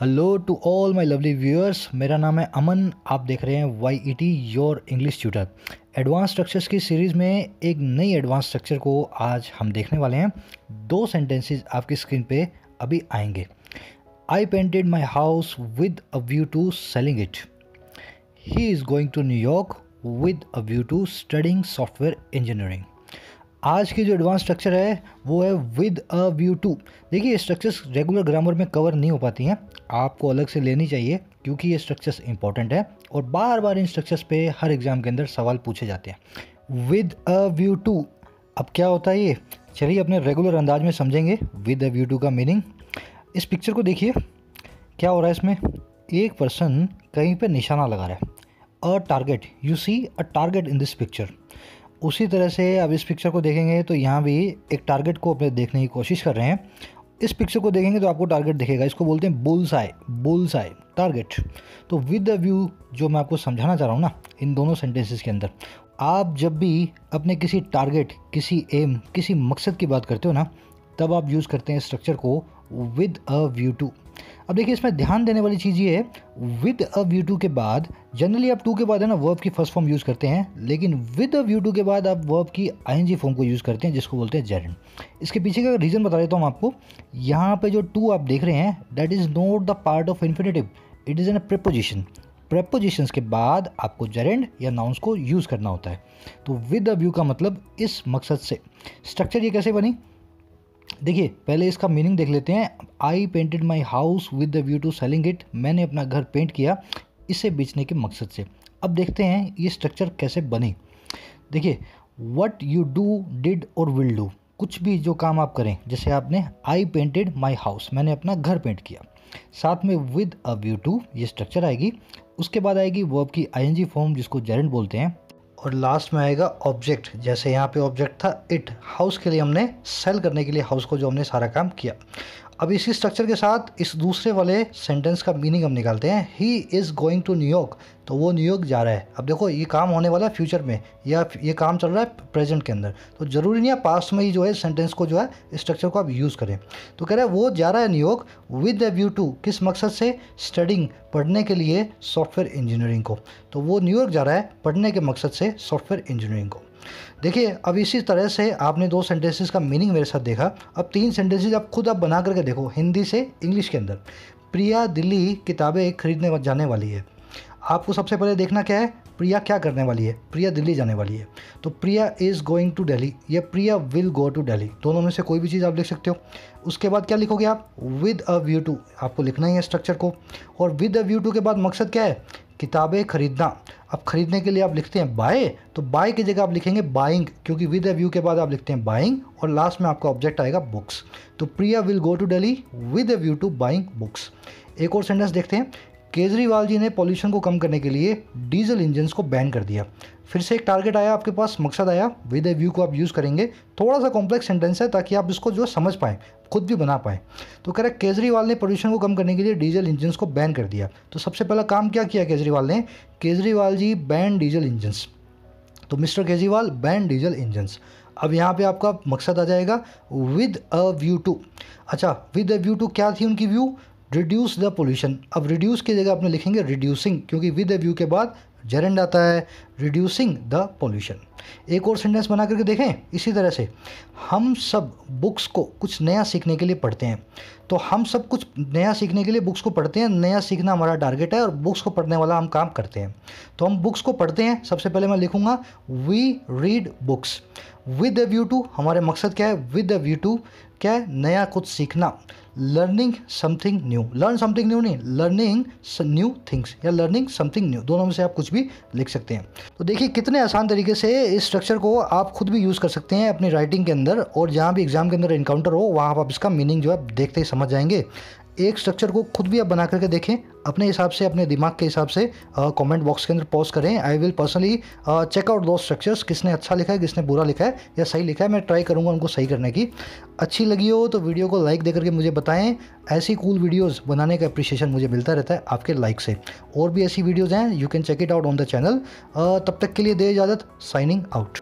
Hello to all my lovely viewers, मेरा नाम है अमन। आप देख रहे हैं YET your English tutor. Advance structures की सीरीज़ में एक नई एडवांस स्ट्रक्चर को आज हम देखने वाले हैं। दो सेंटेंसेस आपकी स्क्रीन पे अभी आएंगे। I painted my house with a view to selling it. He is going to New York with a view to studying software engineering. आज की जो एडवांस स्ट्रक्चर है वो है विद अ व्यू टू। देखिए, ये स्ट्रक्चर्स रेगुलर ग्रामर में cover नहीं हो पाती हैं, आपको अलग से लेनी चाहिए क्योंकि ये स्ट्रक्चर्स इंपॉर्टेंट है और बार बार इन स्ट्रक्चर्स पे हर एग्ज़ाम के अंदर सवाल पूछे जाते हैं। विद अ व्यू टू अब क्या होता है ये, चलिए अपने रेगुलर अंदाज में समझेंगे विद अ व्यू टू का मीनिंग। इस पिक्चर को देखिए, क्या हो रहा है इसमें, एक पर्सन कहीं पर निशाना लगा रहा है। A target, you see a target in this picture. उसी तरह से अब इस पिक्चर को देखेंगे तो यहाँ भी एक टारगेट को अपने देखने की कोशिश कर रहे हैं। इस पिक्चर को देखेंगे तो आपको टारगेट दिखेगा, इसको बोलते हैं बुल्सआई। Bullseye target. तो विद द व्यू जो मैं आपको समझाना चाह रहा हूँ ना, इन दोनों सेंटेंसेस के अंदर आप जब भी अपने किसी टारगेट, किसी एम, किसी मकसद की बात करते हो ना, तब आप यूज़ करते हैं स्ट्रक्चर को विद अ व्यू टू। अब देखिए, इसमें ध्यान देने वाली चीज़ ये है, विद अ व्यू टू के बाद जनरली आप टू के बाद है ना वर्ब की फर्स्ट फॉर्म यूज़ करते हैं, लेकिन विद अ व्यू टू के बाद आप वर्ब की आईएनजी फॉर्म को यूज़ करते हैं जिसको बोलते हैं जेरंड। इसके पीछे का रीज़न बता देता हूँ आपको। यहाँ पे जो टू आप देख रहे हैं that is not the part of infinitive, it is an preposition. Prepositions के बाद आपको जेरंड या नाउन्स को यूज़ करना होता है। तो विद अ व्यू का मतलब इस मकसद से। स्ट्रक्चर ये कैसे बनी, देखिए पहले इसका मीनिंग देख लेते हैं। I painted my house with the view to selling it. मैंने अपना घर पेंट किया इसे बेचने के मकसद से। अब देखते हैं ये स्ट्रक्चर कैसे बनी। देखिए, व्हाट यू डू, डिड और विल डू। कुछ भी जो काम आप करें, जैसे आपने आई पेंटेड माई हाउस, मैंने अपना घर पेंट किया, साथ में विद अ व्यू टू ये स्ट्रक्चर आएगी। उसके बाद आएगी वर्ब की आईएनजी फॉर्म जिसको जेरंड बोलते हैं, और लास्ट में आएगा ऑब्जेक्ट। जैसे यहाँ पे ऑब्जेक्ट था इट, हाउस के लिए हमने सेल करने के लिए हाउस को जो हमने सारा काम किया। अब इसी स्ट्रक्चर के साथ इस दूसरे वाले सेंटेंस का मीनिंग हम निकालते हैं। He is going to New York, तो वो न्यूयॉर्क जा रहा है। अब देखो, ये काम होने वाला है फ्यूचर में, या ये काम चल रहा है प्रेजेंट के अंदर, तो ज़रूरी नहीं है पास्ट में ही जो है सेंटेंस को जो है स्ट्रक्चर को आप यूज़ करें। तो कह रहा है वो जा रहा है New York with a view to, किस मकसद से, स्टडिंग, पढ़ने के लिए सॉफ्टवेयर इंजीनियरिंग को। तो वो न्यूयॉर्क जा रहा है पढ़ने के मकसद से सॉफ्टवेयर इंजीनियरिंग को। देखिए, अब इसी तरह से आपने दो सेंटेंसेस का मीनिंग मेरे साथ देखा। अब तीन सेंटेंसेस आप खुद आप बना करके देखो हिंदी से इंग्लिश के अंदर। प्रिया दिल्ली किताबें खरीदने जाने वाली है। आपको सबसे पहले देखना क्या है, प्रिया क्या करने वाली है, प्रिया दिल्ली जाने वाली है। तो Priya is going to Delhi या Priya will go to Delhi, दोनों में से कोई भी चीज़ आप लिख सकते हो। उसके बाद क्या लिखोगे आप, विद अ व्यू टू, आपको लिखना ही है स्ट्रक्चर को। और विद अ व्यू टू के बाद मकसद क्या है, किताबें खरीदना। अब खरीदने के लिए आप लिखते हैं बाय, तो बाय की जगह आप लिखेंगे बाइंग, क्योंकि विद अ व्यू के बाद आप लिखते हैं बाइंग और लास्ट में आपका ऑब्जेक्ट आएगा बुक्स। तो Priya will go to Delhi with a view to buying books. एक और सेंटेंस देखते हैं, केजरीवाल जी ने पॉल्यूशन को कम करने के लिए डीजल इंजन्स को बैन कर दिया। फिर से एक टारगेट आया आपके पास, मकसद आया, विद अ व्यू को आप यूज़ करेंगे। थोड़ा सा कॉम्प्लेक्स सेंटेंस है ताकि आप इसको जो समझ पाएँ, खुद भी बना पाएँ। तो कह रहा है केजरीवाल ने पॉल्यूशन को कम करने के लिए डीजल इंजन्स को बैन कर दिया। तो सबसे पहला काम क्या किया केजरीवाल ने, Kejriwal ji ban diesel engines, तो mister Kejriwal ban diesel engines. अब यहाँ पे आपका मकसद आ जाएगा विद अ व्यू टू। अच्छा, विद अ व्यू टू क्या थी उनकी व्यू, रिड्यूस द पोल्यूशन। अब रिड्यूस की जगह आपने लिखेंगे रिड्यूसिंग, क्योंकि विद अ व्यू के बाद जेरंड आता है, रिड्यूसिंग द पोल्यूशन। एक और सेंटेंस बना करके देखें इसी तरह से, हम सब बुक्स को कुछ नया सीखने के लिए पढ़ते हैं। तो हम सब कुछ नया सीखने के लिए बुक्स को पढ़ते हैं, नया सीखना हमारा टारगेट है और बुक्स को पढ़ने वाला हम काम करते हैं। तो हम बुक्स को पढ़ते हैं, सबसे पहले मैं लिखूँगा we read books. With a view to हमारे मकसद क्या है, विद अ व्यू टू क्या है, नया कुछ सीखना, learning something new. Learn something new नहीं, लर्निंग न्यू थिंग्स या लर्निंग समथिंग न्यू, दोनों में से आप कुछ भी लिख सकते हैं। तो देखिए कितने आसान तरीके से इस स्ट्रक्चर को आप खुद भी यूज़ कर सकते हैं अपनी राइटिंग के अंदर, और जहाँ भी एग्जाम के अंदर इनकाउंटर हो वहाँ आप इसका मीनिंग जो है देखते ही समझ जाएंगे। एक स्ट्रक्चर को खुद भी आप बना करके देखें अपने हिसाब से, अपने दिमाग के हिसाब से। कमेंट बॉक्स के अंदर पोस्ट करें। I will personally check out दो स्ट्रक्चर्स, किसने अच्छा लिखा है, किसने बुरा लिखा है या सही लिखा है। मैं ट्राई करूँगा उनको सही करने की। अच्छी लगी हो तो वीडियो को लाइक दे करके मुझे बताएं। ऐसी कूल वीडियोज़ बनाने का अप्रिशिएशन मुझे मिलता रहता है आपके लाइक से। और भी ऐसी वीडियोज़ हैं, you can check it out on the channel. तब तक के लिए दे इजाज़त, साइनिंग आउट।